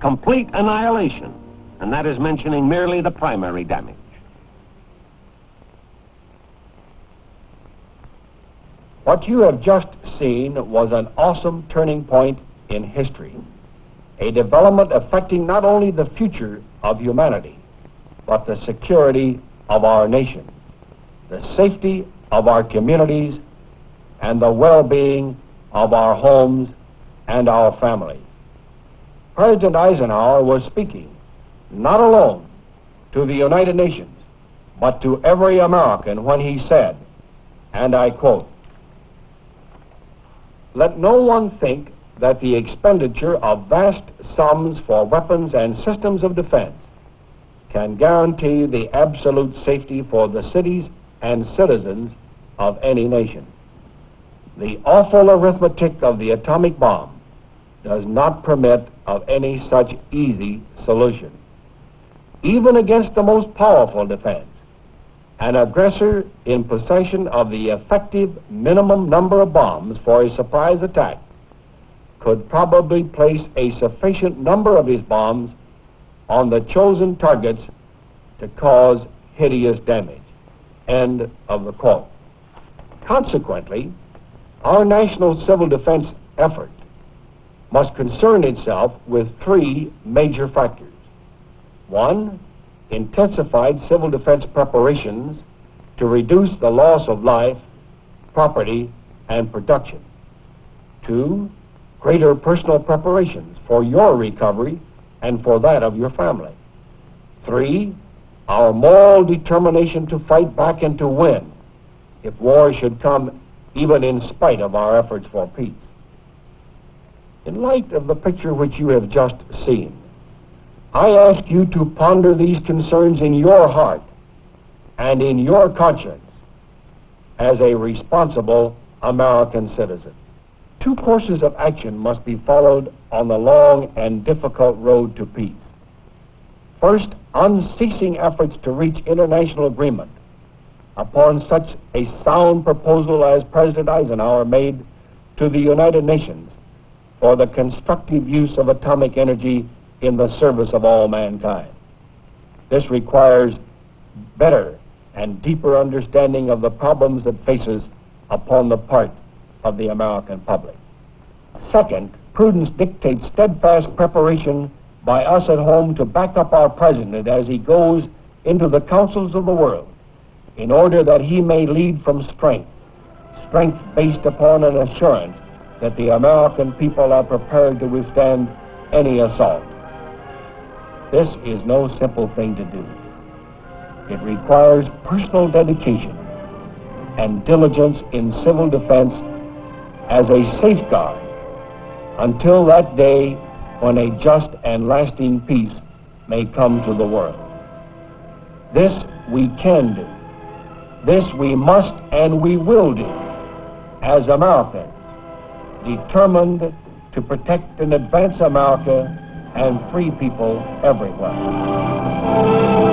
complete annihilation, and that is mentioning merely the primary damage. What you have just seen was an awesome turning point in history, a development affecting not only the future of humanity, but the security of our nation, the safety of our communities, and the well-being of our homes and our families. President Eisenhower was speaking, not alone to the United Nations, but to every American when he said, and I quote, "Let no one think that the expenditure of vast sums for weapons and systems of defense can guarantee the absolute safety for the cities and citizens of any nation. The awful arithmetic of the atomic bomb does not permit of any such easy solution. Even against the most powerful defense, an aggressor in possession of the effective minimum number of bombs for a surprise attack could probably place a sufficient number of his bombs on the chosen targets to cause hideous damage." End of the quote. Consequently, our national civil defense effort must concern itself with three major factors. One, intensified civil defense preparations to reduce the loss of life, property, and production. Two, greater personal preparations for your recovery and for that of your family. Three, our moral determination to fight back and to win if war should come, even in spite of our efforts for peace. In light of the picture which you have just seen, I ask you to ponder these concerns in your heart and in your conscience as a responsible American citizen. Two courses of action must be followed on the long and difficult road to peace. First, unceasing efforts to reach international agreement upon such a sound proposal as President Eisenhower made to the United Nations for the constructive use of atomic energy in the service of all mankind. This requires better and deeper understanding of the problems it faces upon the part of the American public. Second, prudence dictates steadfast preparation by us at home to back up our president as he goes into the councils of the world in order that he may lead from strength, strength based upon an assurance that the American people are prepared to withstand any assault. This is no simple thing to do. It requires personal dedication and diligence in civil defense as a safeguard until that day when a just and lasting peace may come to the world. This we can do. This we must and we will do as Americans, determined to protect and advance America and free people everywhere.